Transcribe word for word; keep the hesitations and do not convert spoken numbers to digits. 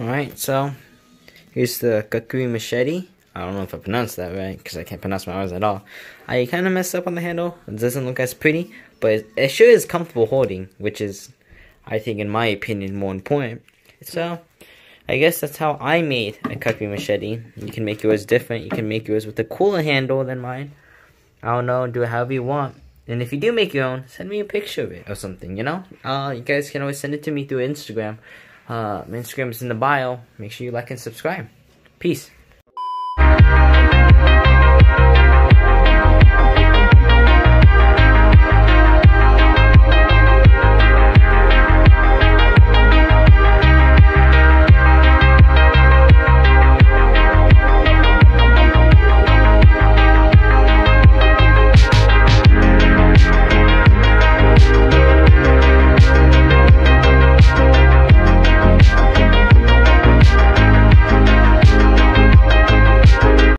Alright, so here's the Kukri machete. I don't know if I pronounced that right, because I can't pronounce my R's at all. I kind of messed up on the handle. It doesn't look as pretty, but it sure is comfortable holding, which is, I think, in my opinion, more important. So, I guess that's how I made a Kukri machete. You can make yours different. You can make yours with a cooler handle than mine. I don't know. Do it however you want. And if you do make your own, send me a picture of it or something, you know? Uh, you guys can always send it to me through Instagram. Uh, my Instagram is in the bio. Make sure you like and subscribe. Peace.